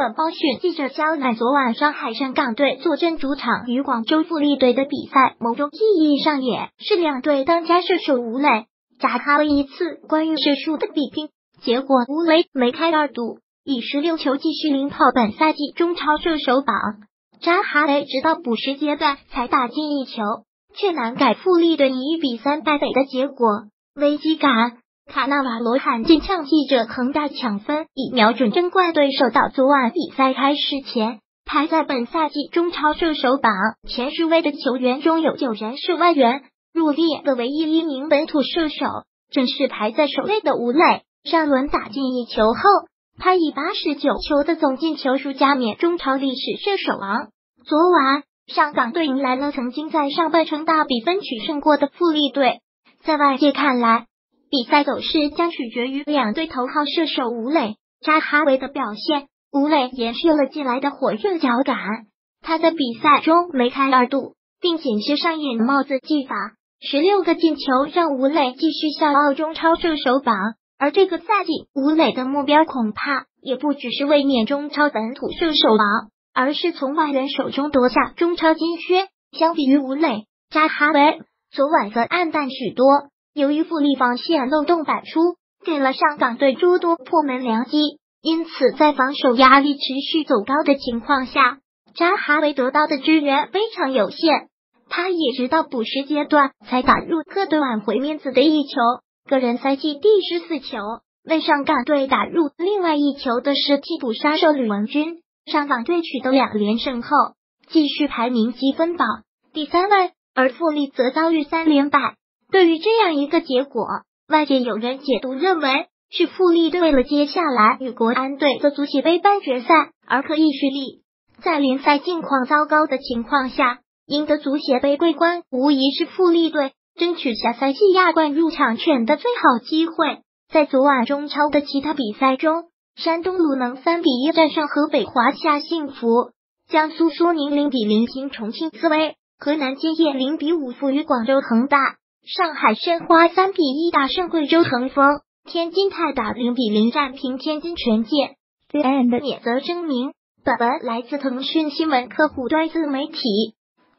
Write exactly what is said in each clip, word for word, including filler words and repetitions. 晚报讯记者肖乃昨晚上海上港队坐镇主场与广州富力队的比赛，某种意义上也是两队当家射手吴磊、扎哈维一次关于射术的比拼。结果吴磊梅开二度，以十六球继续领跑本赛季中超射手榜。扎哈维直到补时阶段才打进一球，却难改富力队以一比三败北的结果。危机感。卡纳瓦罗罕见呛记者恒大抢分，以瞄准争冠对手。到昨晚比赛开始前，排在本赛季中超射手榜前十位的球员中有九人是外援，入列的唯一一名本土射手正是排在首位的吴磊。上轮打进一球后，他以八十九球的总进球数加冕中超历史射手王。昨晚上港队迎来了曾经在上半程大比分取胜过的富力队，在外界看来，比赛走势将取决于两队头号射手吴磊、扎哈维的表现。吴磊延续了近来的火热脚感，他在比赛中梅开二度，并紧接上演帽子技法，十六个进球让吴磊继续笑傲中超射手榜。而这个赛季，吴磊的目标恐怕也不只是卫冕中超本土射手王，而是从外援手中夺下中超金靴。相比于吴磊、扎哈维，昨晚则暗淡许多。由于富力防线漏洞百出，给了上港队诸多破门良机，因此在防守压力持续走高的情况下，扎哈维得到的支援非常有限。他也直到补时阶段才打入客队挽回面子的一球，个人赛季第十四球，为上港队打入另外一球的是替补杀手吕文君。上港队取得两连胜后，继续排名积分榜第三位，而富力则遭遇三连败。对于这样一个结果，外界有人解读认为是富力队为了接下来与国安队的足协杯半决赛而刻意蓄力，在联赛境况糟糕的情况下，赢得足协杯桂冠无疑是富力队争取下赛季亚冠入场券的最好机会。在昨晚中超的其他比赛中，山东鲁能三比一战胜河北华夏幸福，江苏苏宁零比零平重庆斯威，河南建业零比五负于广州恒大。上海申花三比一大胜贵州恒丰，天津泰达零比零战平天津权健。对本人的免责声明，本文来自腾讯新闻客户端自媒体，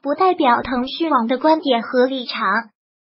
不代表腾讯网的观点和立场。